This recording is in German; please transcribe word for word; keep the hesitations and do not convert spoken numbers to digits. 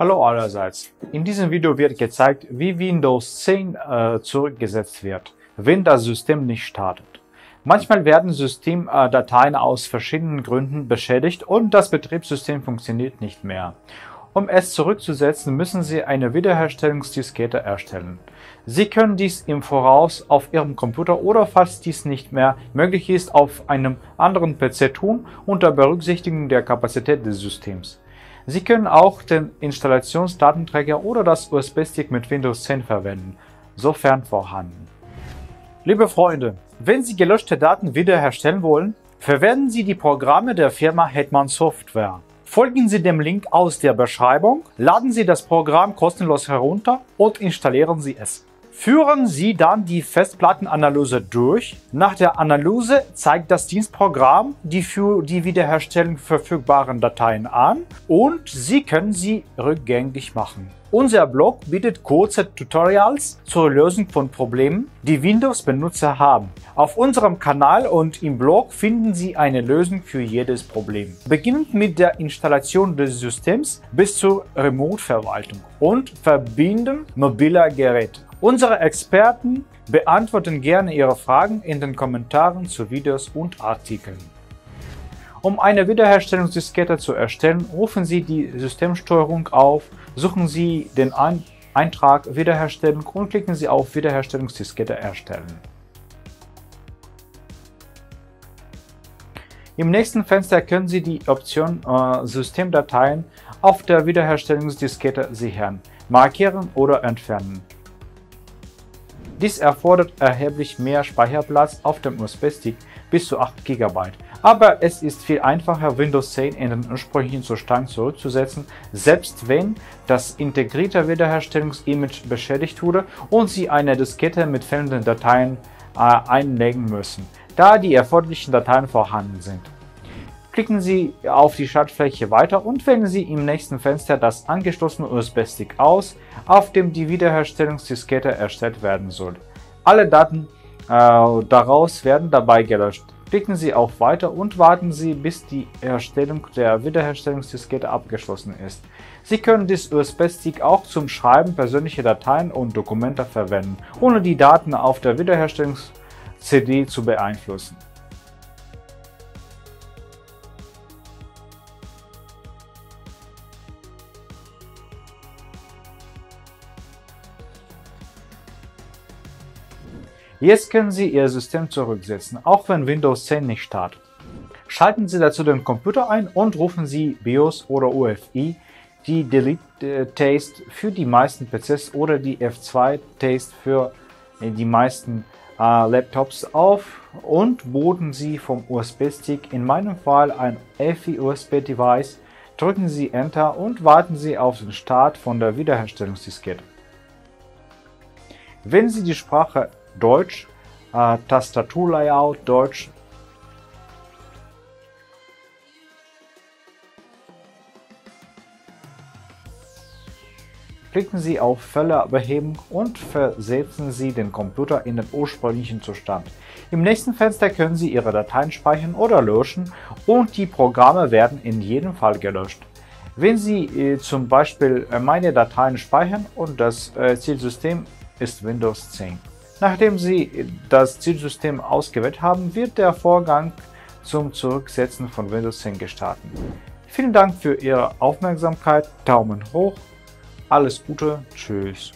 Hallo allerseits! In diesem Video wird gezeigt, wie Windows zehn äh, zurückgesetzt wird, wenn das System nicht startet. Manchmal werden Systemdateien aus verschiedenen Gründen beschädigt und das Betriebssystem funktioniert nicht mehr. Um es zurückzusetzen, müssen Sie eine Wiederherstellungsdiskette erstellen. Sie können dies im Voraus auf Ihrem Computer oder, falls dies nicht mehr möglich ist, auf einem anderen P C tun, unter Berücksichtigung der Kapazität des Systems. Sie können auch den Installationsdatenträger oder das U S B-Stick mit Windows zehn verwenden, sofern vorhanden. Liebe Freunde, wenn Sie gelöschte Daten wiederherstellen wollen, verwenden Sie die Programme der Firma Hetman Software. Folgen Sie dem Link aus der Beschreibung, laden Sie das Programm kostenlos herunter und installieren Sie es. Führen Sie dann die Festplattenanalyse durch. Nach der Analyse zeigt das Dienstprogramm die für die Wiederherstellung verfügbaren Dateien an und Sie können sie rückgängig machen. Unser Blog bietet kurze Tutorials zur Lösung von Problemen, die Windows-Benutzer haben. Auf unserem Kanal und im Blog finden Sie eine Lösung für jedes Problem, beginnend mit der Installation des Systems bis zur Remote-Verwaltung und Verbinden mobiler Geräte. Unsere Experten beantworten gerne Ihre Fragen in den Kommentaren zu Videos und Artikeln. Um eine Wiederherstellungsdiskette zu erstellen, rufen Sie die Systemsteuerung auf, suchen Sie den Eintrag Wiederherstellung und klicken Sie auf Wiederherstellungsdiskette erstellen. Im nächsten Fenster können Sie die Option äh, Systemdateien auf der Wiederherstellungsdiskette sichern, markieren oder entfernen. Dies erfordert erheblich mehr Speicherplatz auf dem U S B-Stick, bis zu acht Gigabyte. Aber es ist viel einfacher, Windows zehn in den ursprünglichen Zustand zurückzusetzen, selbst wenn das integrierte Wiederherstellungsimage beschädigt wurde und Sie eine Diskette mit fehlenden Dateien äh, einlegen müssen, da die erforderlichen Dateien vorhanden sind. Klicken Sie auf die Startfläche weiter und wählen Sie im nächsten Fenster das angeschlossene U S B-Stick aus, auf dem die Wiederherstellungsdiskette erstellt werden soll. Alle Daten äh, daraus werden dabei gelöscht. Klicken Sie auf Weiter und warten Sie, bis die Erstellung der Wiederherstellungsdiskette abgeschlossen ist. Sie können diesen U S B-Stick auch zum Schreiben persönlicher Dateien und Dokumente verwenden, ohne die Daten auf der Wiederherstellungs-C D zu beeinflussen. Jetzt können Sie Ihr System zurücksetzen, auch wenn Windows zehn nicht startet. Schalten Sie dazu den Computer ein und rufen Sie BIOS oder U E F I, die Delete-Taste für die meisten P Cs oder die F zwei Taste für die meisten äh, Laptops auf und booten Sie vom U S B-Stick, in meinem Fall ein E F I U S B-Device, drücken Sie Enter und warten Sie auf den Start von der Wiederherstellungsdiskette. Wenn Sie die Sprache Deutsch, äh, Tastaturlayout Deutsch. Klicken Sie auf Fehlerbehebung und versetzen Sie den Computer in den ursprünglichen Zustand. Im nächsten Fenster können Sie Ihre Dateien speichern oder löschen und die Programme werden in jedem Fall gelöscht. Wenn Sie äh, zum Beispiel äh, meine Dateien speichern und das äh, Zielsystem ist Windows zehn. Nachdem Sie das Zielsystem ausgewählt haben, wird der Vorgang zum Zurücksetzen von Windows zehn gestartet. Vielen Dank für Ihre Aufmerksamkeit, Daumen hoch, alles Gute, tschüss.